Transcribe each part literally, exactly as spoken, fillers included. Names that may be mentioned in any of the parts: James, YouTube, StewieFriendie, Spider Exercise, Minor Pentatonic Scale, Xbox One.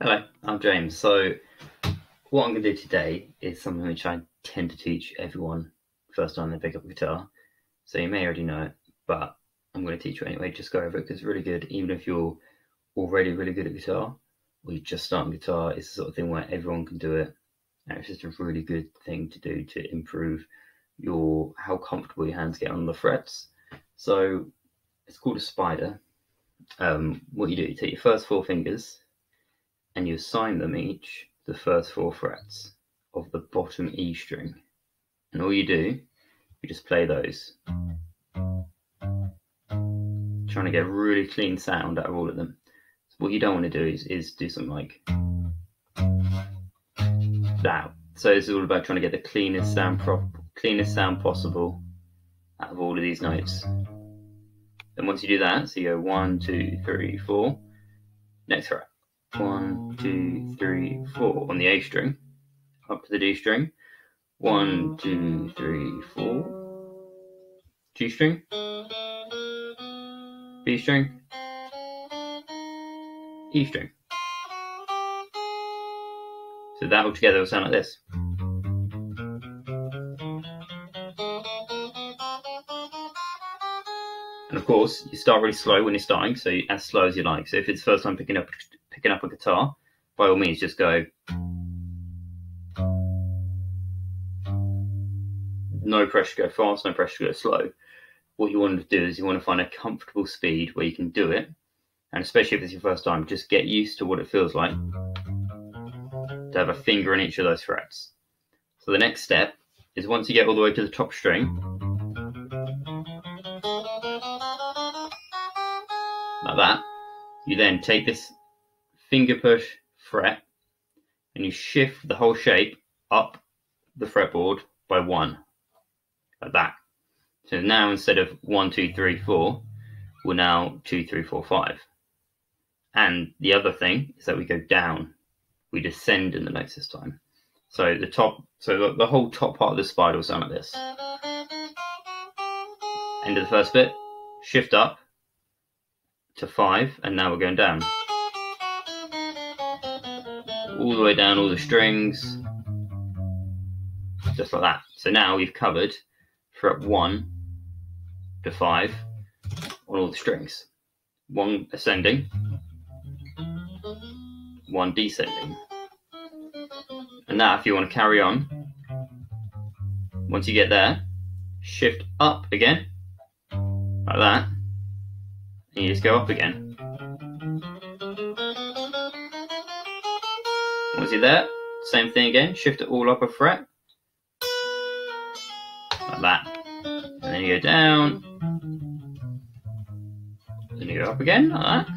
Hello, I'm James. So what I'm going to do today is something which I tend to teach everyone first time they pick up a guitar. So you may already know it, but I'm going to teach you anyway. Just go over it because it's really good, even if you're already really good at guitar or you're just starting guitar. It's the sort of thing where everyone can do it, and it's just a really good thing to do to improve your how comfortable your hands get on the frets. So it's called a spider. Um, what you do, you take your first four fingers and you assign them each the first four frets of the bottom E string. And all you do, you just play those, trying to get a really clean sound out of all of them. So what you don't want to do is, is do something like that. So this is all about trying to get the cleanest sound, prop cleanest sound possible out of all of these notes. And once you do that, so you go one, two, three, four, next fret. One, two, three, four on the A string, up to the D string. One, two, three, four. G string, B string, E string. So that all together will sound like this. And of course, you start really slow when you're starting, so you, as slow as you like. So if it's the first time picking up picking up a guitar, by all means just go no pressure to go fast, no pressure to go slow. What you want to do is you want to find a comfortable speed where you can do it, and especially if it's your first time, just get used to what it feels like to have a finger in each of those frets. So the next step is once you get all the way to the top string, like that, you then take this finger push fret and you shift the whole shape up the fretboard by one, like that. So now instead of one, two, three, four, we're now two, three, four, five. And the other thing is that we go down, we descend in the notes this time. So the top, so the, the whole top part of the spider will sound like this. End of the first bit, shift up to five, and now we're going down. All the way down all the strings, just like that. So now we've covered fret one to five on all the strings. One ascending, one descending. And now if you want to carry on, once you get there, shift up again, like that, and you just go up again. Once you're there, same thing again, shift it all up a fret, like that, and then you go down, then you go up again, like that.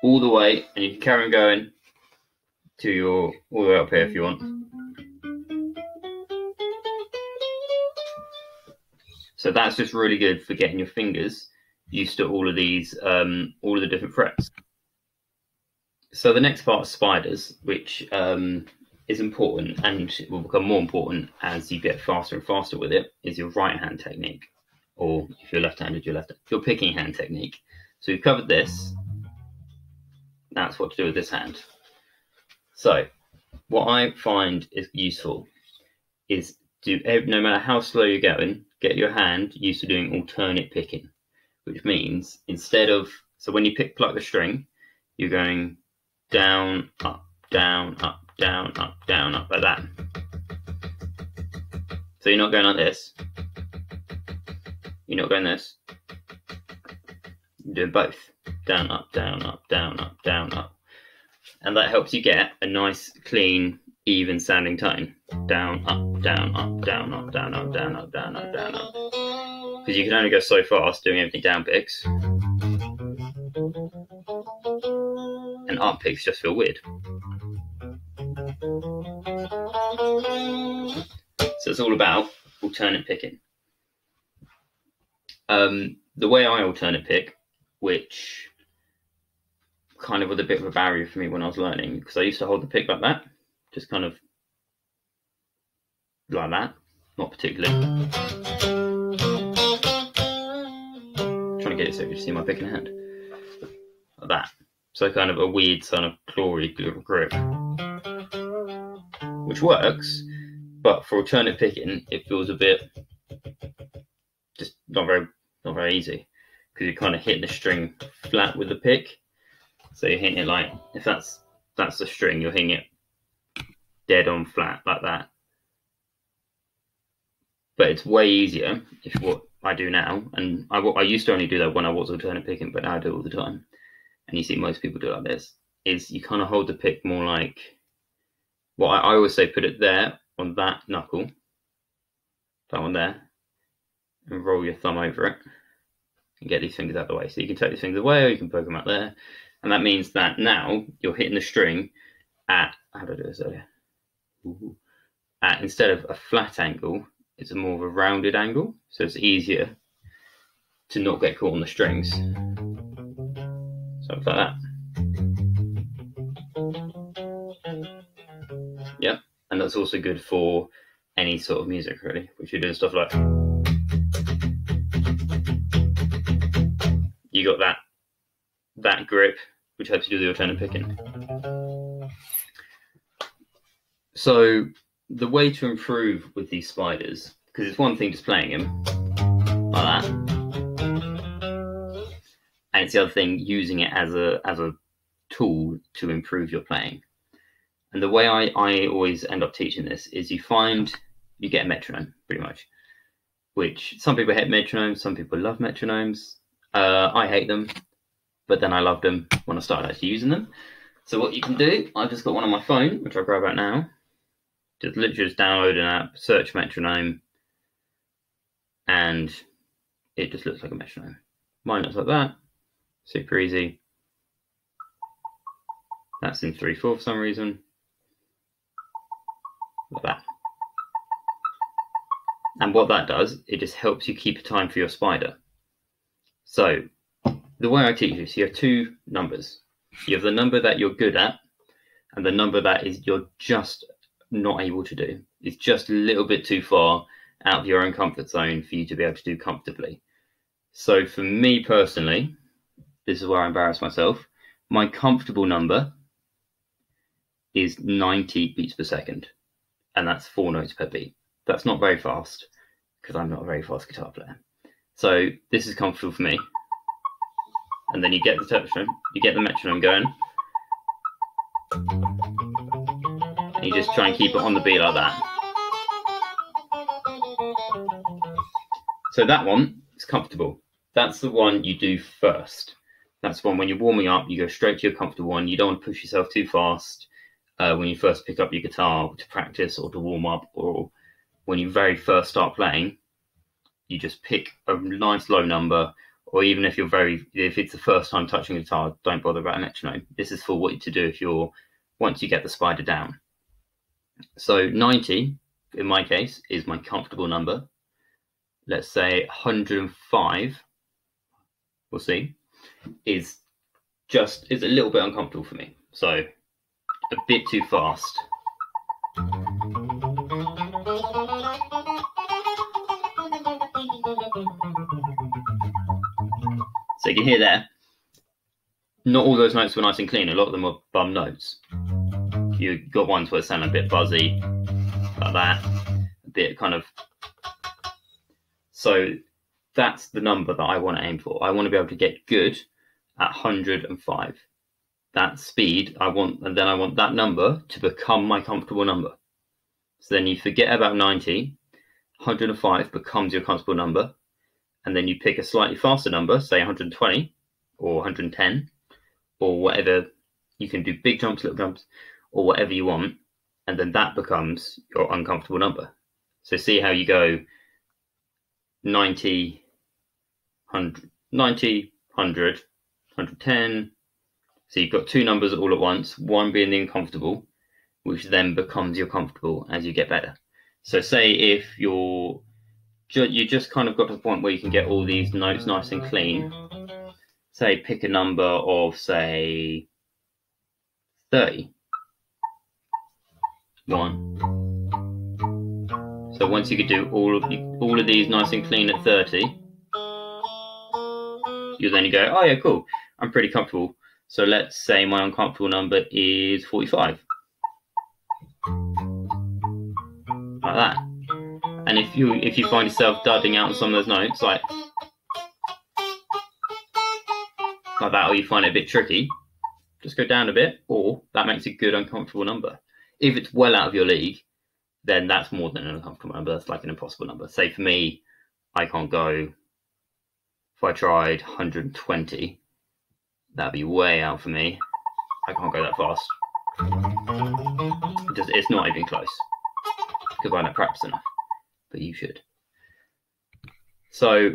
All the way, and you can carry on going to your all the way up here if you want. So that's just really good for getting your fingers used to all of these, um, all of the different frets. So the next part is spiders, which um, is important and will become more important as you get faster and faster with it, is your right hand technique, or if you're left-handed, your left, your picking hand technique. So we've covered this. That's what to do with this hand. So what I find is useful is do no matter how slow you're going, get your hand used to doing alternate picking, which means instead of, so when you pick pluck the string, you're going down, up, down, up, down, up, down, up, like that. So you're not going like this, you're not going this, you're doing both. Down, up, down, up, down, up, down, up. And that helps you get a nice, clean, even sounding tone. Down, up, down, up, down, up, down, up, down, up, down, up, down, up. Because you can only go so fast doing everything down picks. And up picks just feel weird. So it's all about alternate picking. Um, the way I alternate pick, which kind of was a bit of a barrier for me when I was learning, because I used to hold the pick like that, just kind of like that, not particularly. I'm trying to get it so you can see my pick in hand, like that. So kind of a weird sort of clawy little grip, which works, but for alternate picking, it feels a bit just not very not very easy, because you're kind of hitting the string flat with the pick. So you're hitting it like, if that's that's the string, you're hitting it dead on flat like that. But it's way easier if what I do now, and I, I used to only do that when I was alternate picking, but now I do it all the time. And you see most people do it like this, is you kind of hold the pick more like, well, I, I always say put it there on that knuckle, that one there, and roll your thumb over it and get these fingers out of the way. So you can take these fingers away, or you can poke them out there. And that means that now you're hitting the string at, how did I do this earlier? Ooh. At, instead of a flat angle, it's a more of a rounded angle. So it's easier to not get caught on the strings. Something like that. Yeah, and that's also good for any sort of music, really, which you're doing stuff like. You got that that grip, which helps you do the alternate picking. So the way to improve with these sliders, because it's one thing just playing them like that, and it's the other thing using it as a as a tool to improve your playing. And the way I, I always end up teaching this is you find, you get a metronome, pretty much. Which, some people hate metronomes, some people love metronomes. Uh, I hate them, but then I loved them when I started actually using them. So what you can do, I've just got one on my phone, which I'll grab out now. Just literally just download an app, search metronome, and it just looks like a metronome. Mine looks like that. Super easy. That's in three four for some reason. Like that. And what that does, it just helps you keep time for your spider. So, the way I teach you, so you have two numbers. You have the number that you're good at, and the number that is you're just not able to do. It's just a little bit too far out of your own comfort zone for you to be able to do comfortably. So, for me personally, this is where I embarrass myself. My comfortable number is ninety beats per second, and that's four notes per beat. That's not very fast, because I'm not a very fast guitar player. So this is comfortable for me. And then you get the metronome, you get the metronome going, and you just try and keep it on the beat like that. So that one is comfortable. That's the one you do first. That's one when you're warming up, you go straight to your comfortable one. You don't want to push yourself too fast uh, when you first pick up your guitar to practice or to warm up, or when you very first start playing, you just pick a nice low number, or even if you're very, if it's the first time touching a guitar, don't bother about a metronome. This is for what to do if you're, once you get the spider down. So ninety, in my case, is my comfortable number. Let's say one hundred and five, we'll see, is just is a little bit uncomfortable for me, so a bit too fast. So you can hear there, not all those notes were nice and clean, a lot of them were bum notes. You got ones where it sounded a bit buzzy like that, a bit kind of, so that's the number that I want to aim for. I want to be able to get good at one hundred and five. That speed I want, and then I want that number to become my comfortable number. So then you forget about ninety, one hundred and five becomes your comfortable number, and then you pick a slightly faster number, say one hundred and twenty or one hundred and ten, or whatever. You can do big jumps, little jumps, or whatever you want, and then that becomes your uncomfortable number. So see how you go ninety, ninety, one hundred, one hundred and ten. So you've got two numbers all at once, one being the uncomfortable, which then becomes your comfortable as you get better. So say if your you just kind of got to the point where you can get all these notes nice and clean. Say pick a number of, say, thirty. One. So once you could do all of all of these nice and clean at thirty, you'll then go, oh yeah, cool, I'm pretty comfortable. So let's say my uncomfortable number is forty-five. Like that. And if you if you find yourself dudding out on some of those notes, like like that, or you find it a bit tricky, just go down a bit, or that makes a good uncomfortable number. If it's well out of your league, then that's more than an uncomfortable number. That's like an impossible number. Say for me, I can't go, if I tried one hundred twenty, that'd be way out for me. I can't go that fast. It just, it's not even close, because I don't practice enough, but you should. So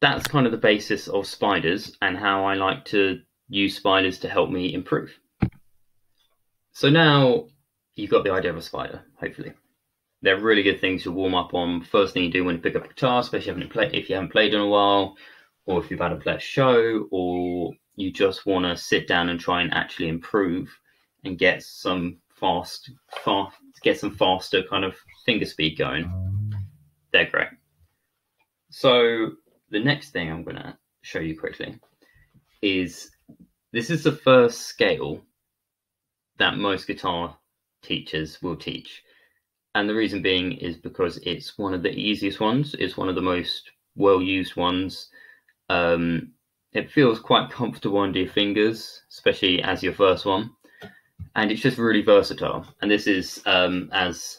that's kind of the basis of spiders and how I like to use spiders to help me improve. So now you've got the idea of a spider, hopefully. They're really good things to warm up on. First thing you do when you pick up a guitar, especially if you haven't played, if you haven't played in a while, or if you've had a play a show, or you just want to sit down and try and actually improve and get some fast, fast, get some faster kind of finger speed going. They're great. So the next thing I'm going to show you quickly is this is the first scale that most guitar teachers will teach. And the reason being is because it's one of the easiest ones. It's one of the most well-used ones. Um, it feels quite comfortable under your fingers, especially as your first one. And it's just really versatile. And this is, um, as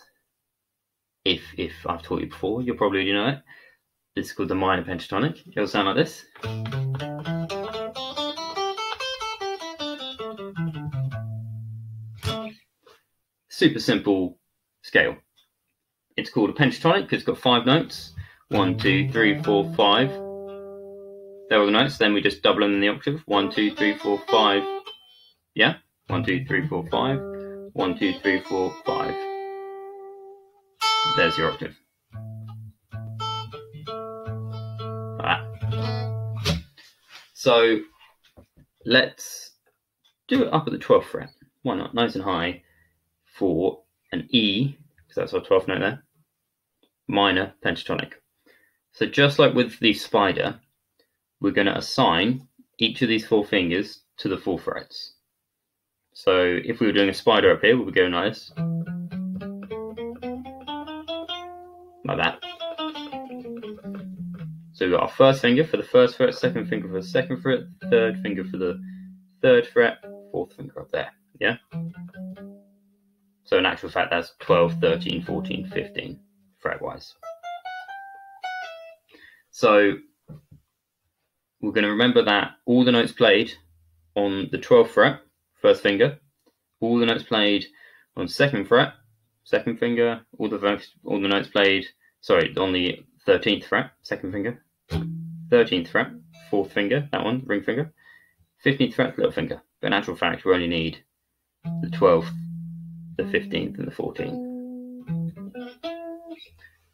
if, if I've taught you before, you'll probably already know it. It's called the minor pentatonic. It'll sound like this. Super simple scale. It's called a pentatonic because it's got five notes. One, two, three, four, five. They're all the notes. Then we just double them in the octave. One, two, three, four, five. Yeah. One, two, three, four, five. One, two, three, four, five. There's your octave. So let's do it up at the twelfth fret. Why not? Nice and high for an E, because that's our twelfth note there, minor pentatonic. So just like with the spider, we're going to assign each of these four fingers to the four frets. So if we were doing a spider up here, we would go like this, like that. So we've got our first finger for the first fret, second finger for the second fret, third finger for the third fret, fourth finger up there, yeah? So in actual fact, that's twelve, thirteen, fourteen, fifteen, fret-wise. So we're going to remember that all the notes played on the twelfth fret, first finger, all the notes played on second fret, second finger, all the, all the notes played, sorry, on the thirteenth fret, second finger, thirteenth fret, fourth finger, that one, ring finger, fifteenth fret, little finger. But in actual fact, we only need the twelfth, the fifteenth, and the fourteenth.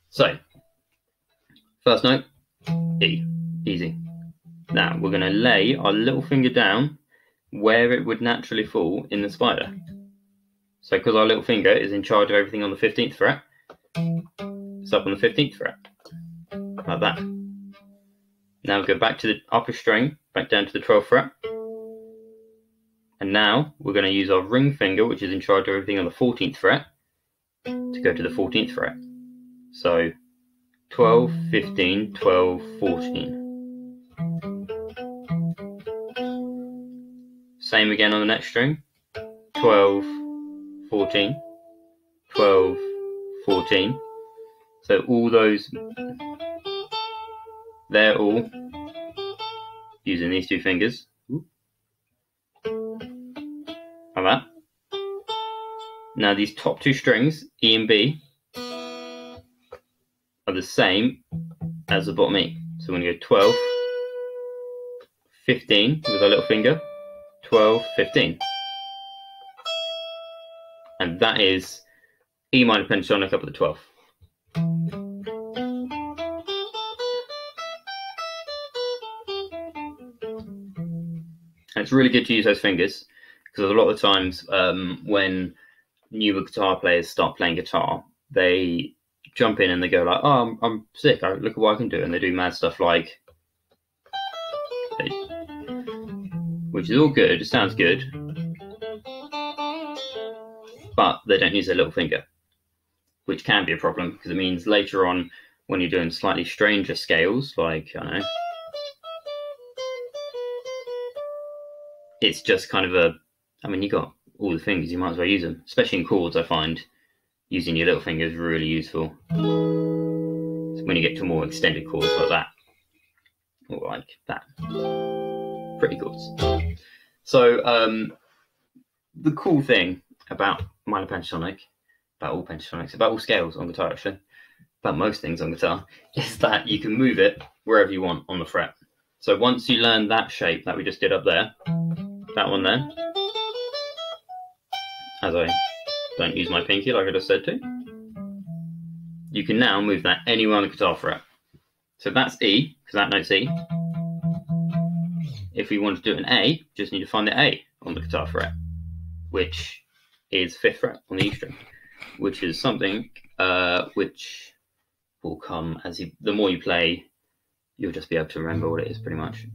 So, first note, E, easy. Now, we're going to lay our little finger down where it would naturally fall in the spider. So, because our little finger is in charge of everything on the fifteenth fret, it's up on the fifteenth fret, like that. Now we go back to the upper string, back down to the twelfth fret. And now we're going to use our ring finger, which is in charge of everything on the fourteenth fret, to go to the fourteenth fret. So twelve, fifteen, twelve, fourteen. Same again on the next string. twelve, fourteen, twelve, fourteen. So all those, they're all using these two fingers. Like that. Now these top two strings, E and B, are the same as the bottom E. So we're going to go twelve, fifteen with our little finger, twelve, fifteen. And that is E minor pentatonic up at the twelfth. it's really good to use those fingers, because a lot of times um, when newer guitar players start playing guitar, they jump in and they go like, oh, I'm, I'm sick, I, look at what I can do. And they do mad stuff like, which is all good, it sounds good, but they don't use their little finger, which can be a problem, because it means later on when you're doing slightly stranger scales, like, I don't know, it's just kind of a, I mean, you got all the fingers, you might as well use them, especially in chords. I find using your little finger is really useful. So when you get to more extended chords like that, or like that, pretty chords. So um, the cool thing about minor pentatonic, about all pentatonics, about all scales on guitar actually, about most things on guitar, is that you can move it wherever you want on the fret. So once you learn that shape that we just did up there, that one there, as I don't use my pinky like I just said to, you can now move that anywhere on the guitar fret. So that's E, because that note's E. If we want to do an A, just need to find the A on the guitar fret, which is fifth fret on the E string, which is something uh, which will come as you, the more you play, you'll just be able to remember what it is pretty much.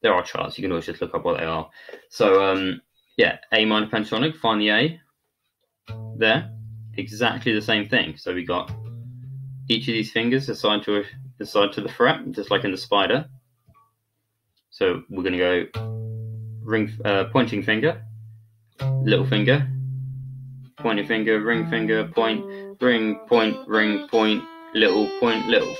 There are charts, you can always just look up what they are. So um, yeah, A minor pentatonic, find the A there, exactly the same thing. So we got each of these fingers assigned to, a, assigned to the fret, just like in the spider. So we're gonna go ring, uh, pointing finger, little finger, pointing finger, ring finger, point, ring, point, ring, point, little, point, little.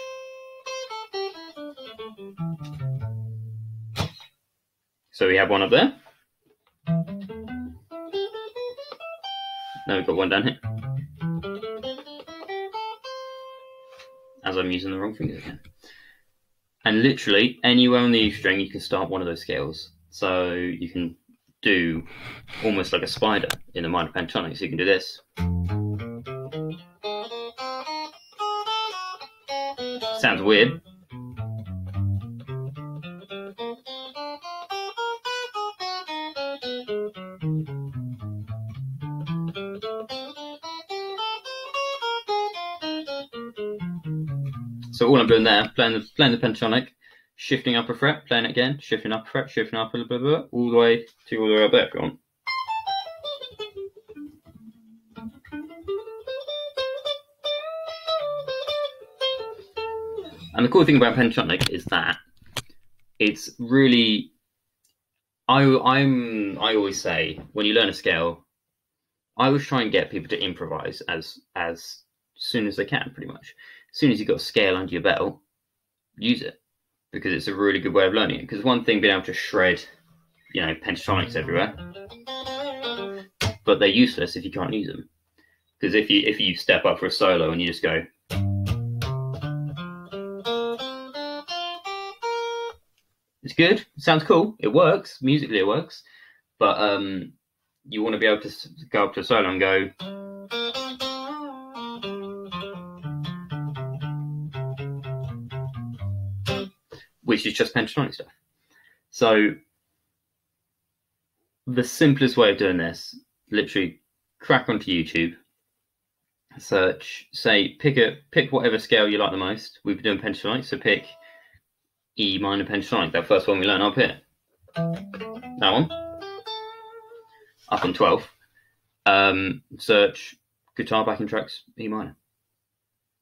So we have one up there. Now we've got one down here. As I'm using the wrong fingers again. And literally anywhere on the E string you can start one of those scales. So you can do almost like a spider in the minor pentatonic. So you can do this. Sounds weird. So all I'm doing there, playing the, playing the pentatonic, shifting up a fret, playing it again, shifting up a fret, shifting up a blah, blah, blah, all the way to all the way up there if you want. And the cool thing about pentatonic is that it's really, I, I'm, I always say, when you learn a scale, I always try and get people to improvise as, as soon as they can, pretty much. As soon as you've got a scale under your belt, use it, because it's a really good way of learning it. Because one thing, being able to shred, you know, pentatonics everywhere, but they're useless if you can't use them. Because if you if you step up for a solo and you just go, it's good, it sounds cool, it works musically, it works, but um, you want to be able to go up to a solo and go. Which is just pentatonic stuff. So the simplest way of doing this, literally crack onto YouTube, search, say, pick a pick whatever scale you like the most. We've been doing pentatonic, so pick E minor pentatonic, that first one we learned up here. That one. Up on twelve. Um, search guitar backing tracks, E minor.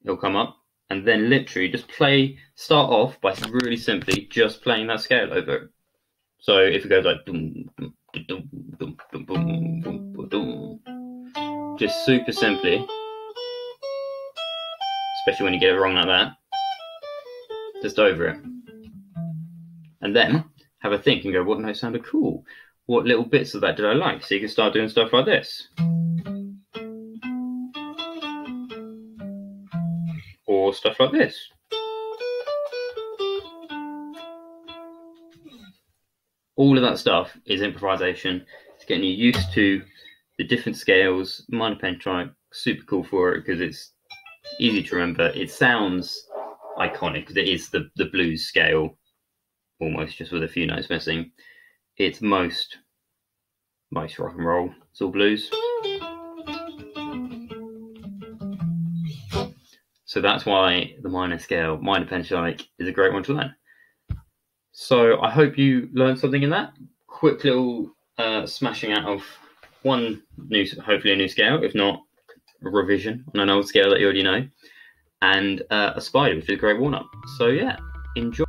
It'll come up. And then literally just play, start off by really simply just playing that scale over it. So if it goes like, just super simply, especially when you get it wrong like that, just over it. And then have a think and go, what note sounded cool? What little bits of that did I like? So you can start doing stuff like this. Or stuff like this. All of that stuff is improvisation. It's getting you used to the different scales. Minor pentatonic, super cool for it because it's easy to remember. It sounds iconic because it is the, the blues scale, almost just with a few notes missing. it's most, most rock and roll. It's all blues. So that's why the minor scale, minor pentatonic, is a great one to learn. So I hope you learned something in that. Quick little uh, smashing out of one new, hopefully a new scale, if not a revision on an old scale that you already know, and uh, a spider, which is a great warm-up. So yeah, enjoy.